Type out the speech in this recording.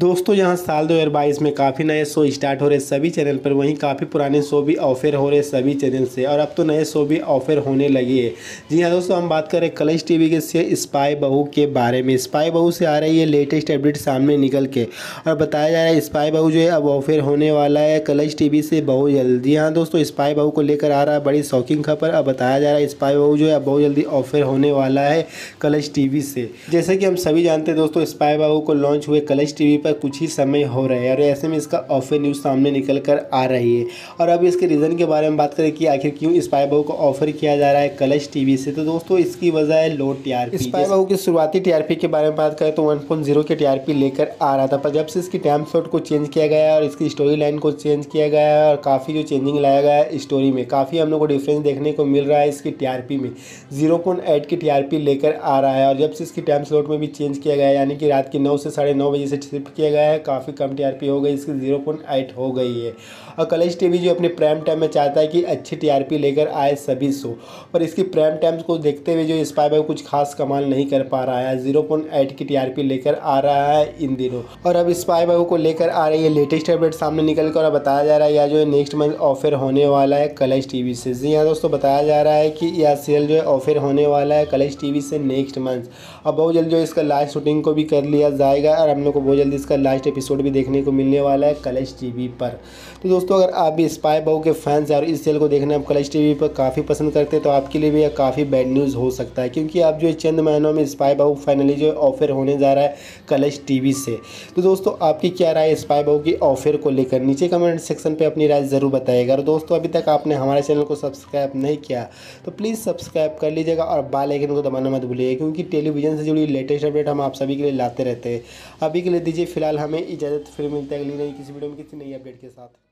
दोस्तों यहां साल 2022 में काफ़ी नए शो स्टार्ट हो रहे सभी चैनल पर, वहीं काफ़ी पुराने शो भी ऑफर हो रहे सभी चैनल से और अब तो नए शो भी ऑफर होने लगे हैं। जी हाँ दोस्तों, हम बात कर रहे हैं कलर्स टीवी के से स्पाई बहू के बारे में। स्पाई बहू से आ रही है लेटेस्ट अपडेट सामने निकल के और बताया जा रहा है स्पाई बहू जो है अब ऑफर होने वाला है कलर्स टीवी से बहुत जल्दी। जी हाँ दोस्तों, स्पाई बहू को लेकर आ रहा है बड़ी शॉकिंग खबर। अब बताया जा रहा है स्पाई बहू जो है अब बहुत जल्दी ऑफर होने वाला है कलर्स टीवी से। जैसे कि हम सभी जानते हैं दोस्तों, स्पाई बहू को लॉन्च हुए कलर्स टीवी पर कुछ ही समय हो रहा है और ऐसे में इसका ऑफर न्यूज़ सामने निकल कर आ रही है। और अब इसके रीज़न के बारे में बात करें कि आखिर क्यों स्पाई बहू को ऑफर किया जा रहा है कलर्स टीवी से, तो दोस्तों इसकी वजह है लो टीआरपी। स्पाई बहू की शुरुआती टीआरपी के बारे में बात करें तो 1.0 के टीआरपी लेकर आ रहा था, पर जब से इसकी टाइम स्लॉट को चेंज किया गया और इसकी स्टोरी लाइन को चेंज किया गया है और काफ़ी जो चेंजिंग लाया गया है स्टोरी में, काफ़ी हम लोग को डिफरेंस देखने को मिल रहा है। इसकी टीआरपी में 0.8 की टीआरपी लेकर आ रहा है और जब से इसकी टाइम स्लॉट में भी चेंज किया गया है, यानी कि रात के 9 से 9:30 बजे से किया गया है, काफ़ी कम टीआरपी हो गई, इसकी 0.8 हो गई है। और कलर्स टीवी जो अपने प्राइम टाइम में चाहता है कि अच्छी टीआरपी लेकर आए सभी शो, पर इसकी प्राइम टाइम को देखते हुए जो स्पाई बहू कुछ खास कमाल नहीं कर पा रहा है, 0.8 की टीआरपी लेकर आ रहा है इन दिनों। और अब स्पाई बहू को लेकर आ रही है लेटेस्ट अपडेट सामने निकल कर और बताया जा रहा है यह जो है नेक्स्ट मंथ ऑफर होने वाला है कलर्स टीवी से। जी हाँ दोस्तों, बताया जा रहा है कि यह सीरियल जो है ऑफर होने वाला है कलर्स टीवी से नेक्स्ट मंथ। अब बहुत जल्द जो इसका लाइव शूटिंग को भी कर लिया जाएगा और हम लोग को बहुत जल्दी इसका लास्ट एपिसोड भी देखने को मिलने वाला है कलर्स टीवी पर। तो दोस्तों अगर आप भी स्पाई बहू के फैंस हैं और इस सीरियल को देखना आप कलर्स टीवी पर काफ़ी पसंद करते हैं, तो आपके लिए भी यह काफ़ी बैड न्यूज़ हो सकता है, क्योंकि आप जो चंद महीनों में स्पाई बहू फाइनली जो ऑफर होने जा रहा है कलर्स टीवी से। तो दोस्तों आपकी क्या राय है स्पाई बहू की ऑफर को लेकर, नीचे कमेंट सेक्शन पर अपनी राय ज़रूर बताइएगा। और दोस्तों अभी तक आपने हमारे चैनल को सब्सक्राइब नहीं किया तो प्लीज़ सब्सक्राइब कर लीजिएगा और बेल आइकन को दबाना मत भूलिएगा, क्योंकि टेलीविजन से जुड़ी लेटेस्ट अपडेट हम आप सभी के लिए लाते रहते हैं। अभी के लिए दीजिए फिलहाल हमें इजाज़त, फिर मिलते हैं अगली नई किसी वीडियो में किसी नई अपडेट के साथ।